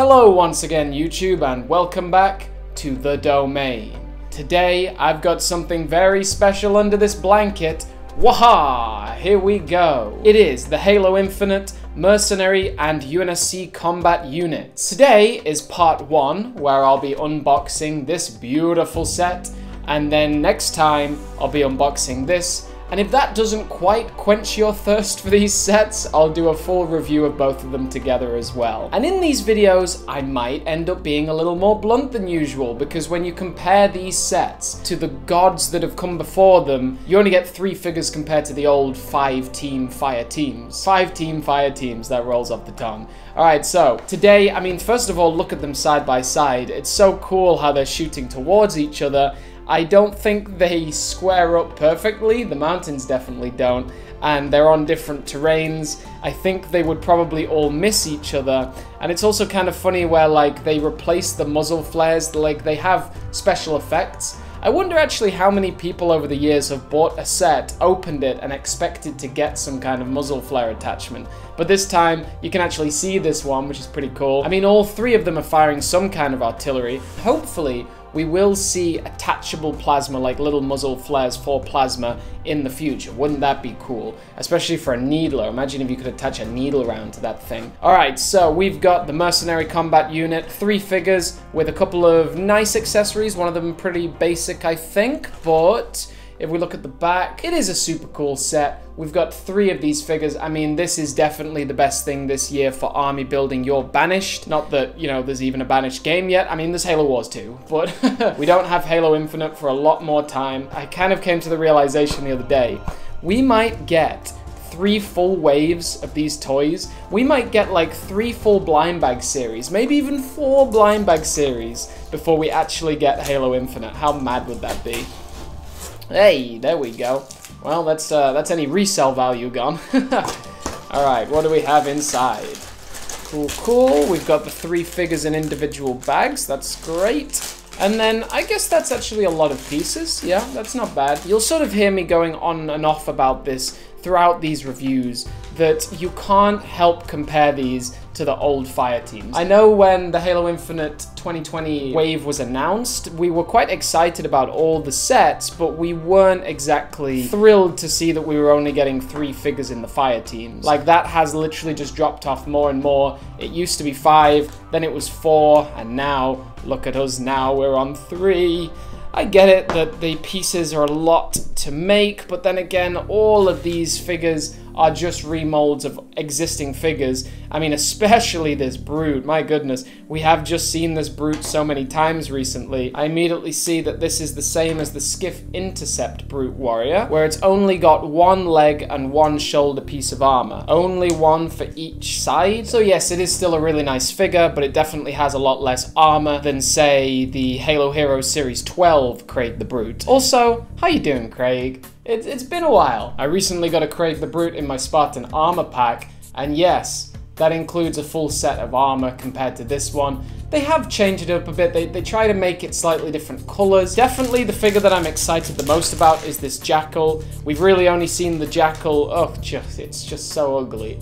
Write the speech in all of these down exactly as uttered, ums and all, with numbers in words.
Hello once again YouTube, and welcome back to The Domain. Today I've got something very special under this blanket. Waha! Here we go. It is the Halo Infinite Mercenary and U N S C Combat Unit. Today is part one, where I'll be unboxing this beautiful set, and then next time I'll be unboxing this. And if that doesn't quite quench your thirst for these sets, I'll do a full review of both of them together as well. And in these videos, I might end up being a little more blunt than usual, because when you compare these sets to the gods that have come before them, you only get three figures compared to the old five-team fire teams. Five-team fire teams, that rolls off the tongue. Alright, so today, I mean, first of all, look at them side by side. It's so cool how they're shooting towards each other. I don't think they square up perfectly, the mountains definitely don't, and they're on different terrains. I think they would probably all miss each other, and it's also kind of funny where, like, they replace the muzzle flares, like, they have special effects. I wonder actually how many people over the years have bought a set, opened it, and expected to get some kind of muzzle flare attachment. But this time, you can actually see this one, which is pretty cool. I mean, all three of them are firing some kind of artillery. Hopefully, we will see attachable plasma, like little muzzle flares for plasma, in the future. Wouldn't that be cool? Especially for a needler. Imagine if you could attach a needle round to that thing. Alright, so we've got the Mercenary Combat Unit. Three figures with a couple of nice accessories. One of them pretty basic, I think, but if we look at the back, it is a super cool set. We've got three of these figures. I mean, this is definitely the best thing this year for army building your Banished. Not that, you know, there's even a Banished game yet. I mean, there's Halo Wars two, but we don't have Halo Infinite for a lot more time. I kind of came to the realization the other day, we might get three full waves of these toys. We might get like three full blind bag series, maybe even four blind bag series before we actually get Halo Infinite. How mad would that be? Hey, there we go. Well, that's uh, that's any resale value gone. All right, what do we have inside? Cool, cool. We've got the three figures in individual bags. That's great. And then I guess that's actually a lot of pieces. Yeah, that's not bad. You'll sort of hear me going on and off about this throughout these reviews, that you can't help compare these to the old fire teams. I know when the Halo Infinite twenty twenty wave was announced, we were quite excited about all the sets, but we weren't exactly thrilled to see that we were only getting three figures in the fire teams. Like, that has literally just dropped off more and more. It used to be five, then it was four, and now, look at us now, we're on three. I get it that the pieces are a lot to make, but then again, all of these figures are just remolds of existing figures. I mean, especially this Brute. My goodness, we have just seen this Brute so many times recently. I immediately see that this is the same as the Skiff Intercept Brute Warrior, where it's only got one leg and one shoulder piece of armor. Only one for each side. So yes, it is still a really nice figure, but it definitely has a lot less armor than, say, the Halo Heroes Series twelve Craig the Brute. Also, how you doing, Craig? It's, it's been a while. I recently got a Craig the Brute in my Spartan armor pack, and yes, that includes a full set of armor compared to this one. They have changed it up a bit. They, they try to make it slightly different colors. Definitely the figure that I'm excited the most about is this Jackal. We've really only seen the Jackal. Oh, just, it's just so ugly.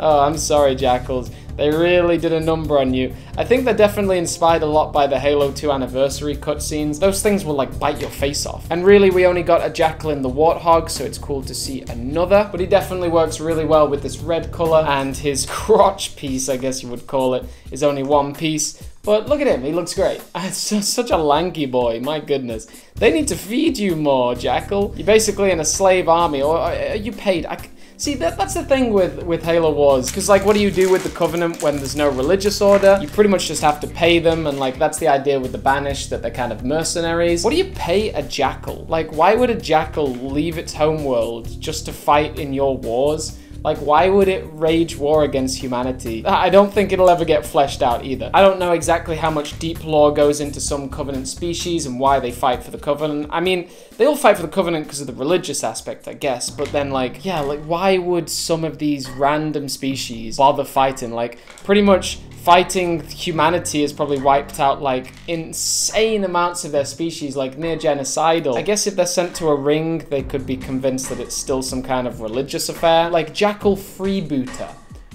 Oh, I'm sorry, Jackals. They really did a number on you. I think they're definitely inspired a lot by the Halo two Anniversary cutscenes. Those things will, like, bite your face off. And really, we only got a Jackal in the Warthog, so it's cool to see another. But he definitely works really well with this red color, and his crotch piece, I guess you would call it, is only one piece. But look at him, he looks great. It's just such a lanky boy, my goodness. They need to feed you more, Jackal. You're basically in a slave army, or are you paid? I See, that, that's the thing with, with Halo Wars, because, like, what do you do with the Covenant when there's no religious order? You pretty much just have to pay them, and, like, that's the idea with the Banished, that they're kind of mercenaries. What do you pay a Jackal? Like, why would a Jackal leave its homeworld just to fight in your wars? Like, why would it wage war against humanity? I don't think it'll ever get fleshed out either. I don't know exactly how much deep lore goes into some Covenant species and why they fight for the Covenant. I mean, they all fight for the Covenant because of the religious aspect, I guess. But then, like, yeah, like, why would some of these random species bother fighting? Like, pretty much fighting humanity has probably wiped out, like, insane amounts of their species, like, near genocidal. I guess if they're sent to a ring, they could be convinced that it's still some kind of religious affair. Like, Jackal Freebooter.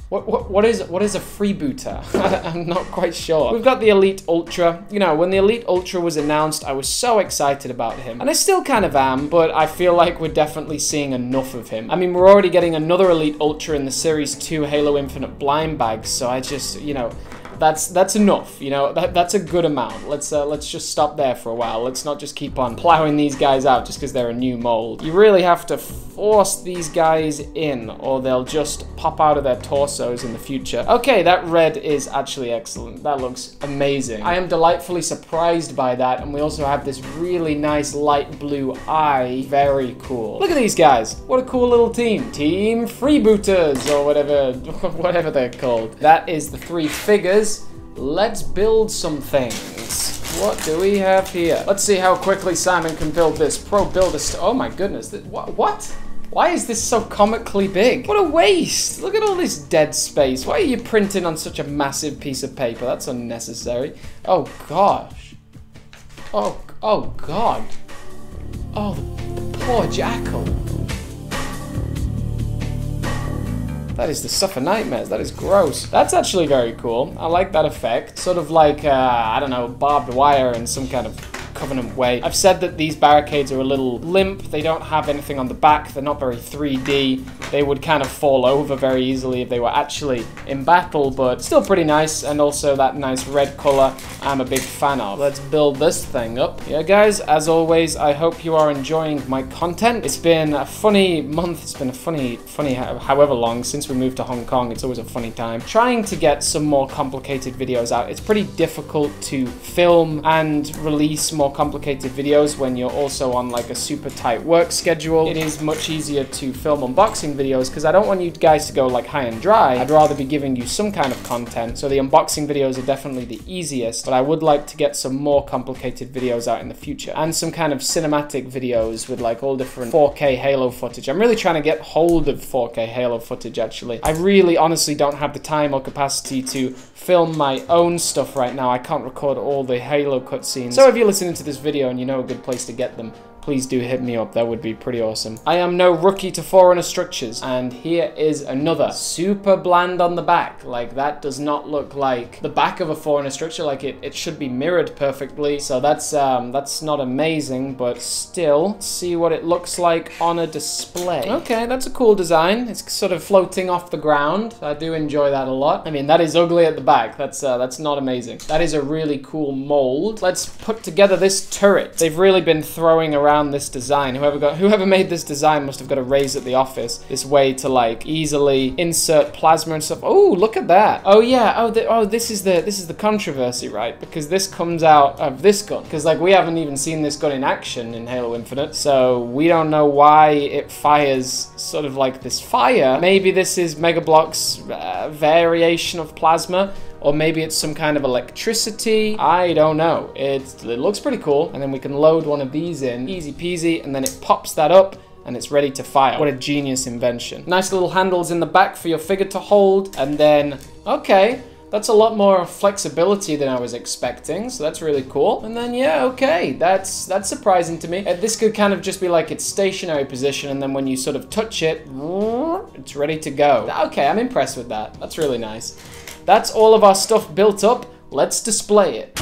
What, what, what is what is a freebooter? I'm not quite sure. We've got the Elite Ultra. You know, when the Elite Ultra was announced, I was so excited about him. And I still kind of am, but I feel like we're definitely seeing enough of him. I mean, we're already getting another Elite Ultra in the Series two Halo Infinite blind bags, so I just, you know... That's that's enough, you know. That that's a good amount. Let's uh, let's just stop there for a while. Let's not just keep on plowing these guys out just because they're a new mold. You really have to force these guys in, or they'll just pop out of their torsos in the future. Okay, that red is actually excellent. That looks amazing. I am delightfully surprised by that, and we also have this really nice light blue eye. Very cool. Look at these guys. What a cool little team. Team Freebooters, or whatever whatever they're called. That is the three figures. Let's build some things. What do we have here? Let's see how quickly Simon can build this. Pro builder. Oh my goodness. What? What? Why is this so comically big? What a waste. Look at all this dead space. Why are you printing on such a massive piece of paper? That's unnecessary. Oh gosh. Oh, oh God. Oh, the poor Jackal. That is the stuff of nightmares. That is gross. That's actually very cool. I like that effect. Sort of like, uh, I don't know, barbed wire in some kind of Covenant way. I've said that these barricades are a little limp. They don't have anything on the back. They're not very three D. They would kind of fall over very easily if they were actually in battle, but still pretty nice. And also that nice red color I'm a big fan of. Let's build this thing up. Yeah, guys, as always, I hope you are enjoying my content. It's been a funny month. It's been a funny, funny however long since we moved to Hong Kong. It's always a funny time. Trying to get some more complicated videos out. It's pretty difficult to film and release more complicated videos when you're also on like a super tight work schedule. It is much easier to film unboxing videos because I don't want you guys to go like high and dry. I'd rather be giving you some kind of content. So the unboxing videos are definitely the easiest, but I would like to get some more complicated videos out in the future and some kind of cinematic videos with like all different four K Halo footage. I'm really trying to get hold of four K Halo footage actually. I really honestly don't have the time or capacity to film my own stuff right now. I can't record all the Halo cutscenes. So if you're listening to this video and you know a good place to get them, please do hit me up. That would be pretty awesome. I am no rookie to Forerunner structures, and here is another. Super bland on the back. Like, that does not look like the back of a Forerunner structure. Like, it, it should be mirrored perfectly. So that's um, that's not amazing, but still, see what it looks like on a display. Okay, that's a cool design. It's sort of floating off the ground. I do enjoy that a lot. I mean, that is ugly at the back. That's, uh, that's not amazing. That is a really cool mold. Let's put together this turret. They've really been throwing around this design. Whoever got whoever made this design must have got a raise at the office. This way to like easily insert plasma and stuff. Oh, look at that. Oh yeah. Oh, the, oh, this is the this is the controversy, right? Because this comes out of this gun. Because like we haven't even seen this gun in action in Halo Infinite, so we don't know why it fires sort of like this fire. Maybe this is Megablock's uh, variation of plasma. Or maybe it's some kind of electricity. I don't know. It's, it looks pretty cool. And then we can load one of these in. Easy peasy. And then it pops that up. And it's ready to fire. What a genius invention. Nice little handles in the back for your figure to hold. And then, okay. That's a lot more flexibility than I was expecting, so that's really cool. And then, yeah, okay, that's that's surprising to me. This could kind of just be like its stationary position, and then when you sort of touch it, it's ready to go. Okay, I'm impressed with that. That's really nice. That's all of our stuff built up. Let's display it.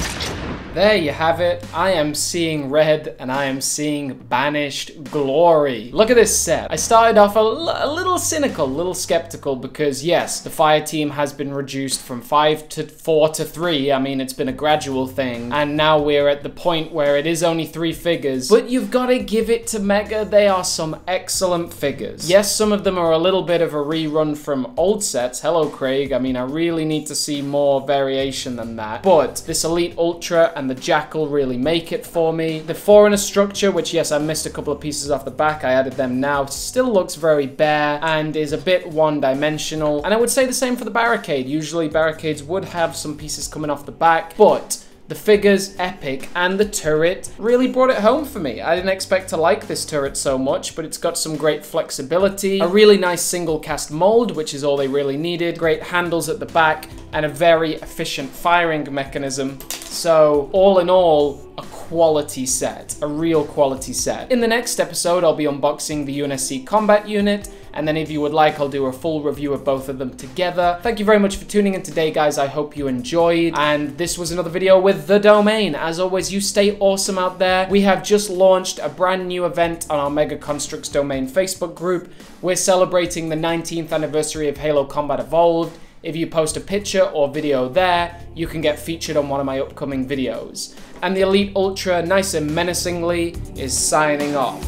There you have it. I am seeing red and I am seeing Banished glory. Look at this set. I started off a, a little cynical, a little skeptical because yes, the fire team has been reduced from five to four to three. I mean, it's been a gradual thing. And now we're at the point where it is only three figures, but you've got to give it to Mega. They are some excellent figures. Yes, some of them are a little bit of a rerun from old sets. Hello, Craig. I mean, I really need to see more variation than that, but this Elite Ultra and And the Jackal really make it for me. The Forerunner structure, which yes, I missed a couple of pieces off the back, I added them now, still looks very bare and is a bit one-dimensional. And I would say the same for the barricade. Usually barricades would have some pieces coming off the back, but the figures, epic, and the turret really brought it home for me. I didn't expect to like this turret so much, but it's got some great flexibility, a really nice single cast mold, which is all they really needed, great handles at the back, and a very efficient firing mechanism. So, all in all, a quality set, a real quality set. In the next episode, I'll be unboxing the U N S C combat unit and then if you would like, I'll do a full review of both of them together. Thank you very much for tuning in today, guys. I hope you enjoyed, and this was another video with The Domain. As always, you stay awesome out there. We have just launched a brand new event on our Mega Construx Domain Facebook group. We're celebrating the nineteenth anniversary of Halo Combat Evolved. If you post a picture or video there, you can get featured on one of my upcoming videos. And the Elite Ultra, nice and menacingly, is signing off.